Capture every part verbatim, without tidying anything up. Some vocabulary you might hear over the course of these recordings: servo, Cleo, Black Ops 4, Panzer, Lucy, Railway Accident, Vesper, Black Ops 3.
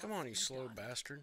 Come on, you slow bastard.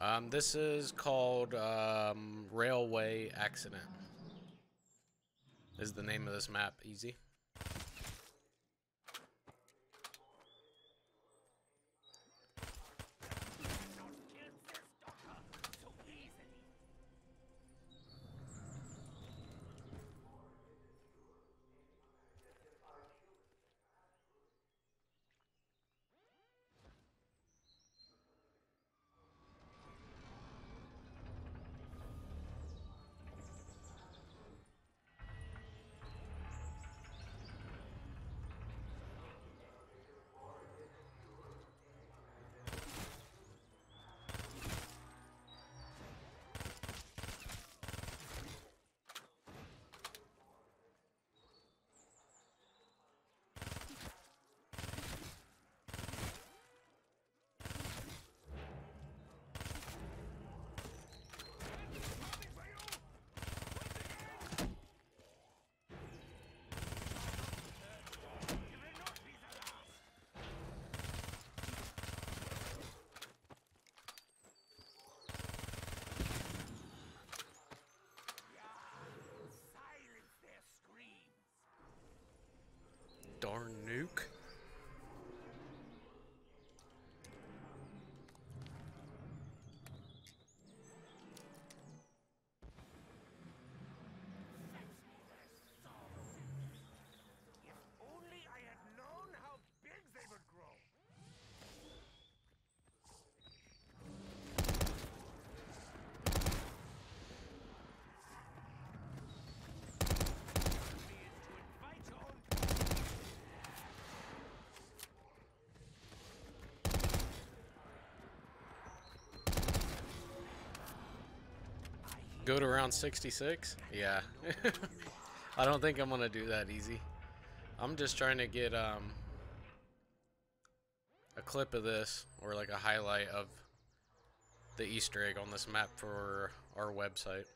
Um, this is called, um, Railway Accident is the name of this map. Easy. Darn nuke. Go to round sixty-six? Yeah. I don't think I'm gonna do that easy. I'm just trying to get um, a clip of this, or like a highlight of the Easter egg on this map for our website.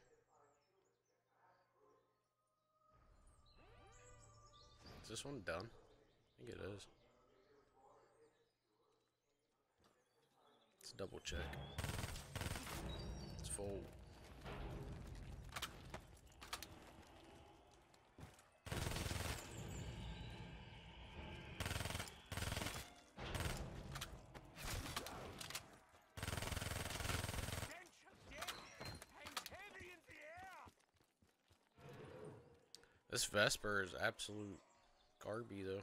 Is this one done? I think it is. Let's double check. It's full. This Vesper is absolute Garby, though.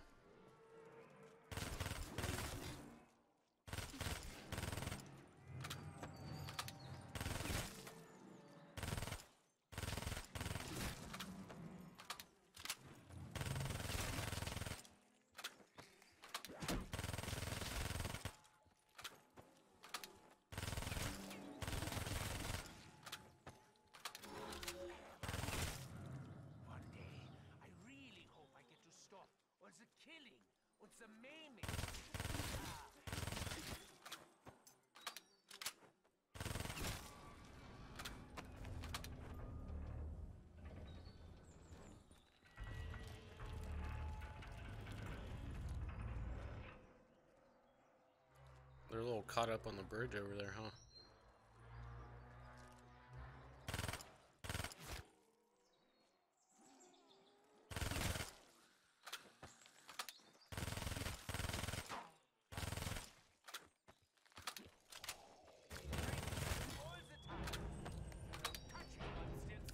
They're a little caught up on the bridge over there, huh?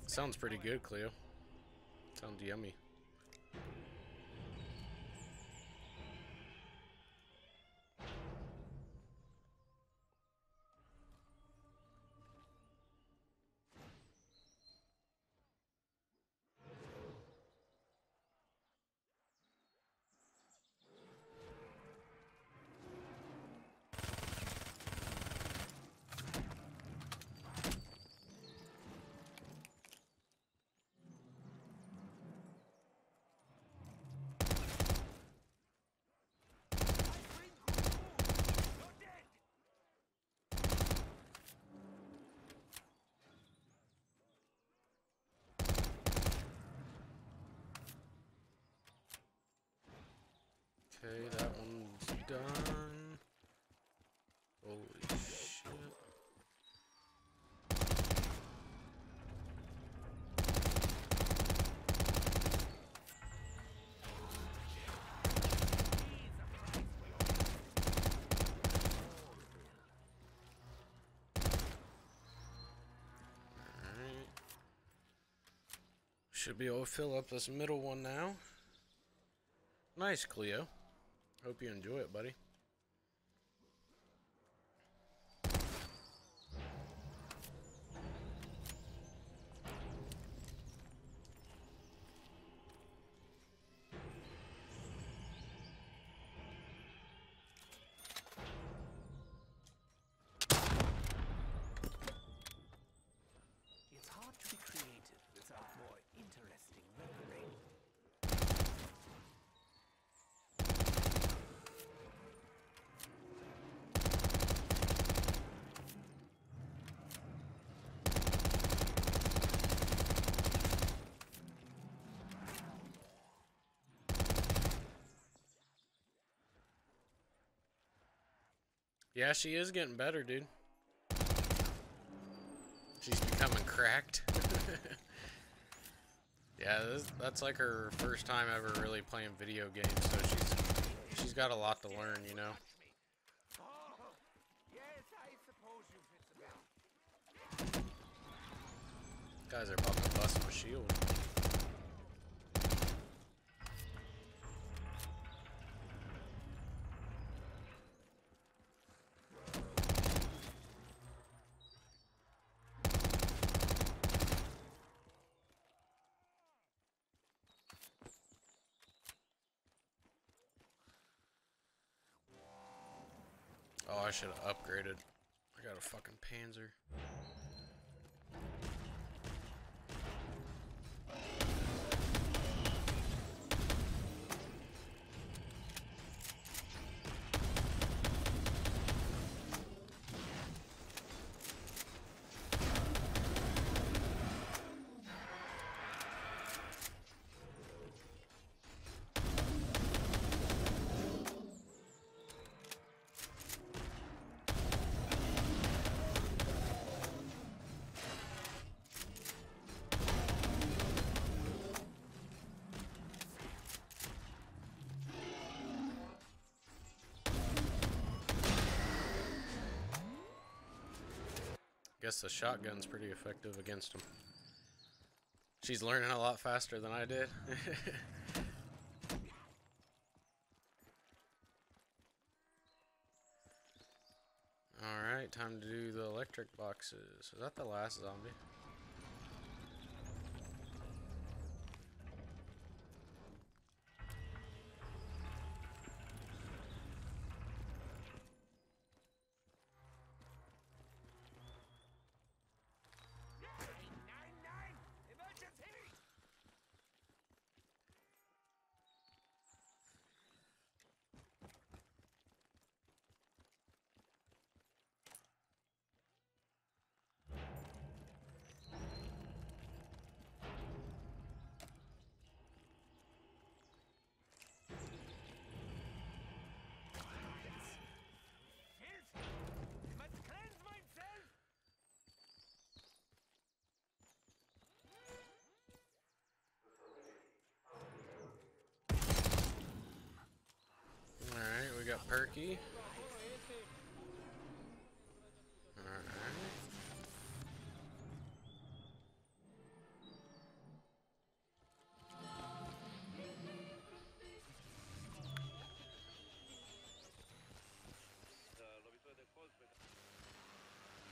Sounds pretty good, Cleo. Sounds yummy. Okay, that one's done. Holy shit. Alright. Should be able to fill up this middle one now. Nice, Cleo. Hope you enjoy it, buddy. It's hard to be creative without more interesting memory. Yeah, she is getting better, dude. She's becoming cracked. Yeah, this, that's like her first time ever really playing video games, so she's she's got a lot to learn, you know. Guys are about to bust my shield. Oh, I should have upgraded. I got a fucking Panzer. Guess the shotgun's pretty effective against him. She's learning a lot faster than I did. Alright, time to do the electric boxes. Is that the last zombie? Got Perky. Alright.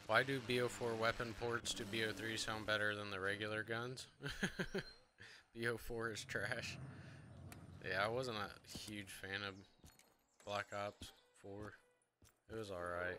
Why do B O four weapon ports to B O three sound better than the regular guns? B O four is trash. Yeah, I wasn't a huge fan of Black Ops four. It was alright.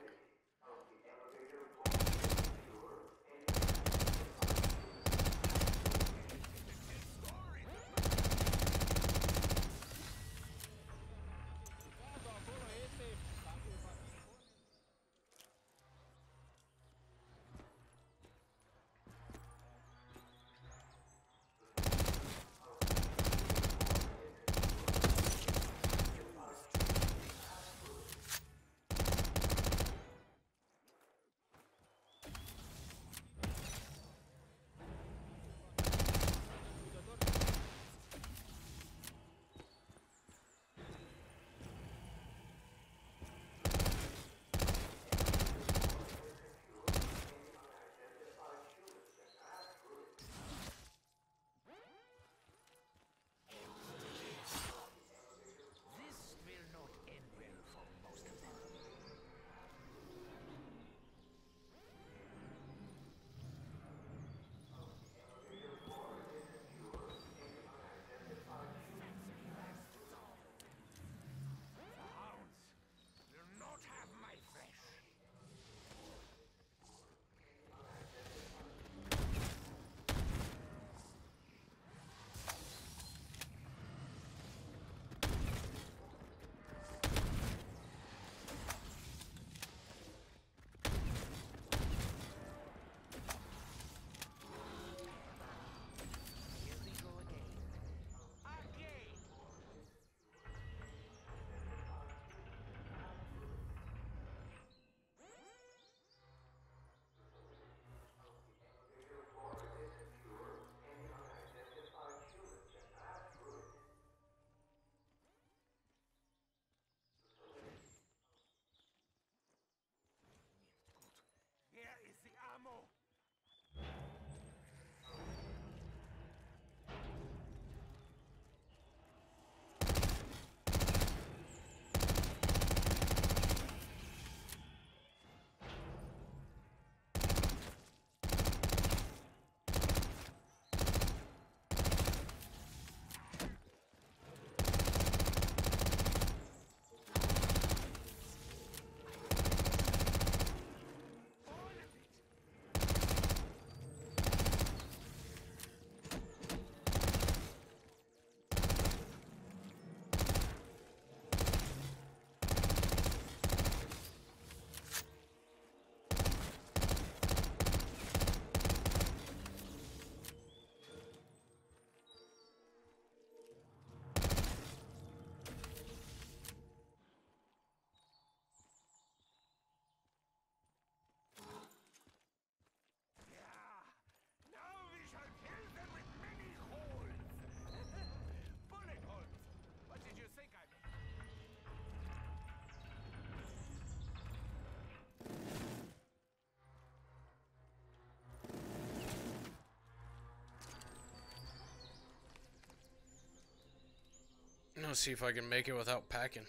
Let's see if I can make it without packing.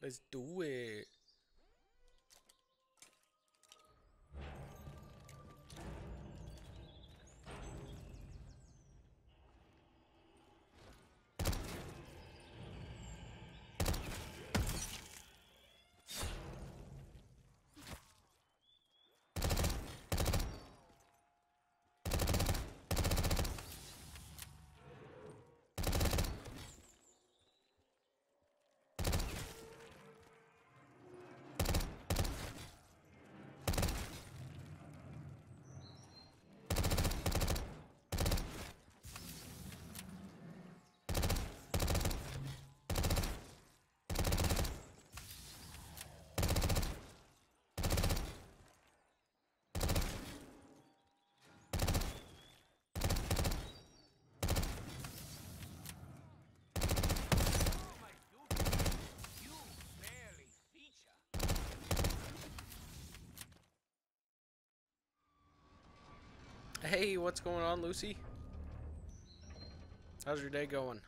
Let's do it. Hey, what's going on, Lucy? How's your day going?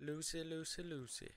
Lucy, Lucy, Lucy.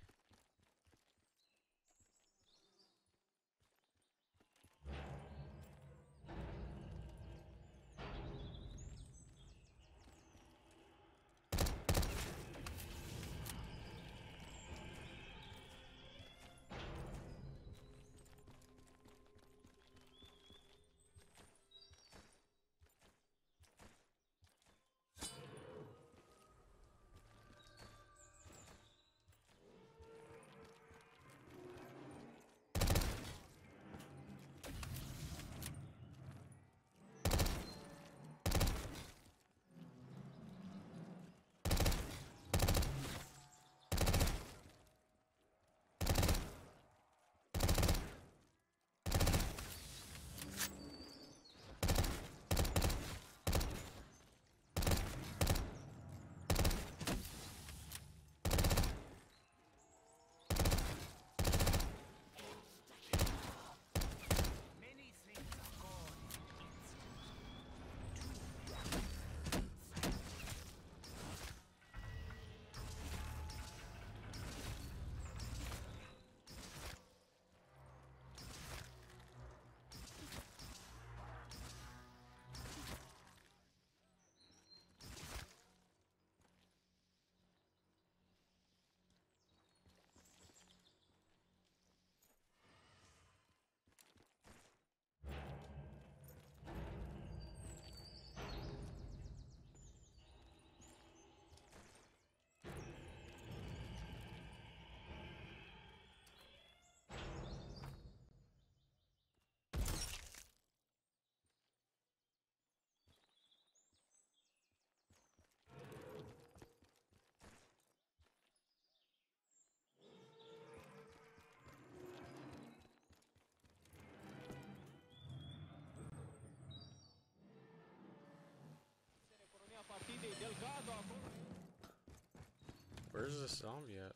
Where's the zombie at?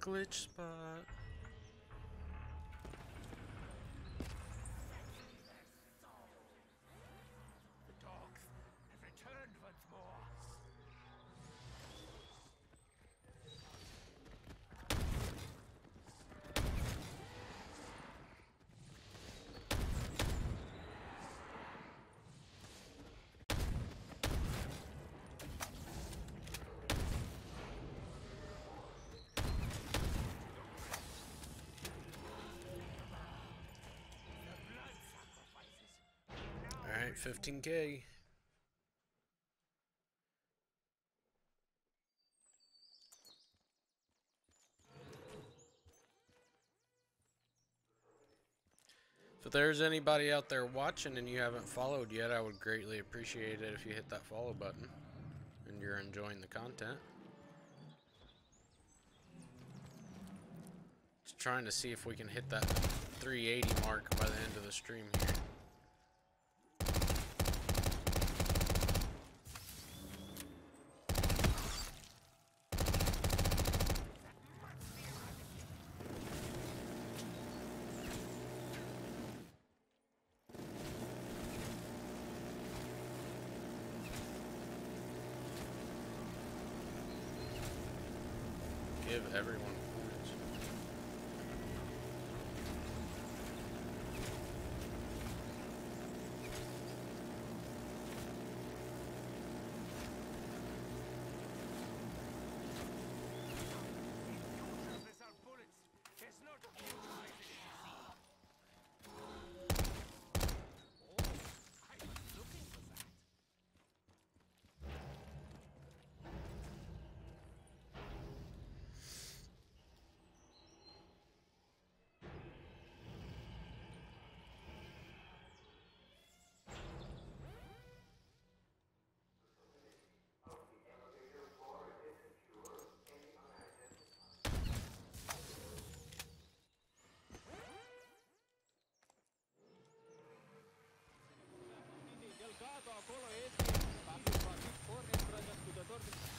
Glitch spot. The dogs have returned once more. fifteen K. If there's anybody out there watching and you haven't followed yet, I would greatly appreciate it if you hit that follow button and you're enjoying the content. Just trying to see if we can hit that three eighty mark by the end of the stream here. Give everyone points. Colo este, Panzer, Black Ops four,